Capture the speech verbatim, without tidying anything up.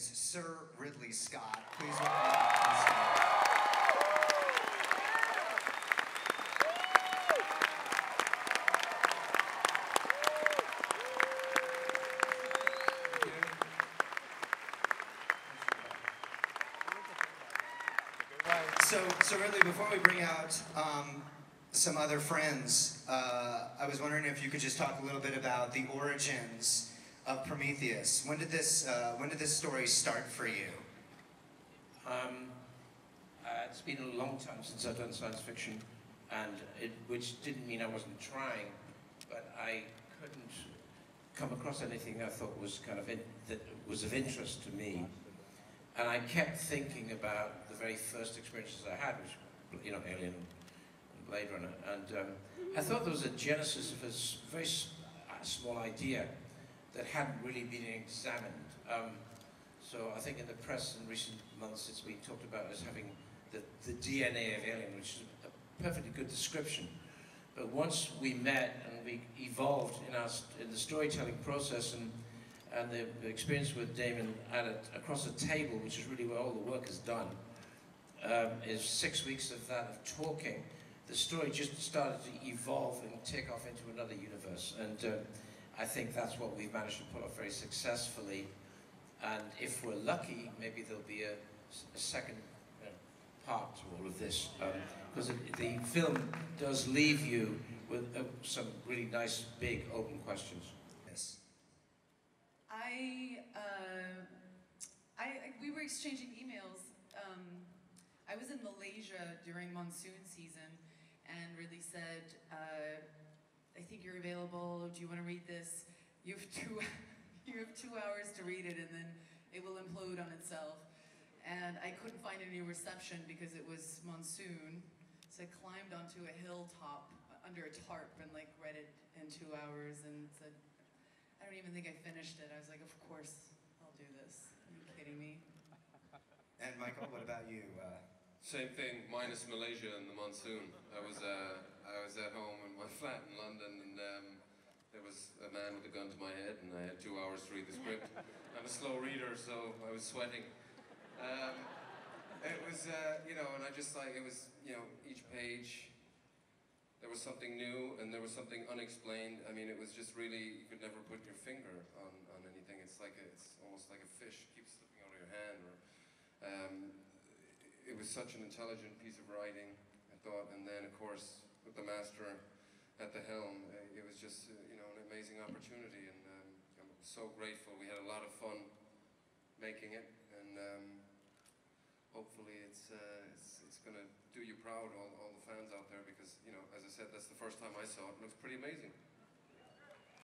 is Sir Ridley Scott. Please welcome Ridley Scott. So, so Ridley, before we bring out um, some other friends, uh, I was wondering if you could just talk a little bit about the origins of Prometheus. When did this, uh, when did this story start for you? Um, uh, it's been a long time since I've done science fiction, and it, which didn't mean I wasn't trying, but I couldn't come across anything I thought was kind of in, that was of interest to me. And I kept thinking about the very first experiences I had, which, you know, Alien and Blade Runner. And um, I thought there was a genesis of a very small idea that hadn't really been examined. Um, so I think in the press in recent months it's been talked about as having the, the D N A of Alien, which is a perfectly good description. But once we met and we evolved in, our, in the storytelling process, and and the experience with Damon at a, across a table, which is really where all the work is done, um, is six weeks of that, of talking. The story just started to evolve and take off into another universe. And uh, I think that's what we've managed to pull off very successfully. And if we're lucky, maybe there'll be a, a second uh, part to all of this. Because um, the film does leave you with uh, some really nice, big, open questions. Yes. I, uh, I, we were exchanging emails. Um, I was in Malaysia during monsoon season, and Ridley said, uh, I think you're available, do you want to read this? You have, two, you have two hours to read it, and then it will implode on itself. And I couldn't find any reception because it was monsoon, so I climbed onto a hilltop under a tarp and like read it in two hours and said, I don't even think I finished it. I was like, of course, I'll do this. Are you kidding me? And Michael, what about you? Uh, Same thing, minus Malaysia and the monsoon. I was, uh, I was at home in my flat in London, and um, there was a man with a gun to my head, and I had two hours to read the script. I'm a slow reader, so I was sweating. Um, it was, uh, you know, and I just like, it was, you know, each page, there was something new, and there was something unexplained. I mean, it was just really, you could never put your finger on, on anything. It's like a, it's almost like a fish keeps slipping out of your hand. Or, um, it was such an intelligent piece of writing, I thought. And then, of course, with the master at the helm, it was just, you know, an amazing opportunity. And um, I'm so grateful. We had a lot of fun making it, and um, hopefully it's, uh, it's, it's gonna do you proud, all, all the fans out there, because, you know, as I said, that's the first time I saw it. It looks pretty amazing.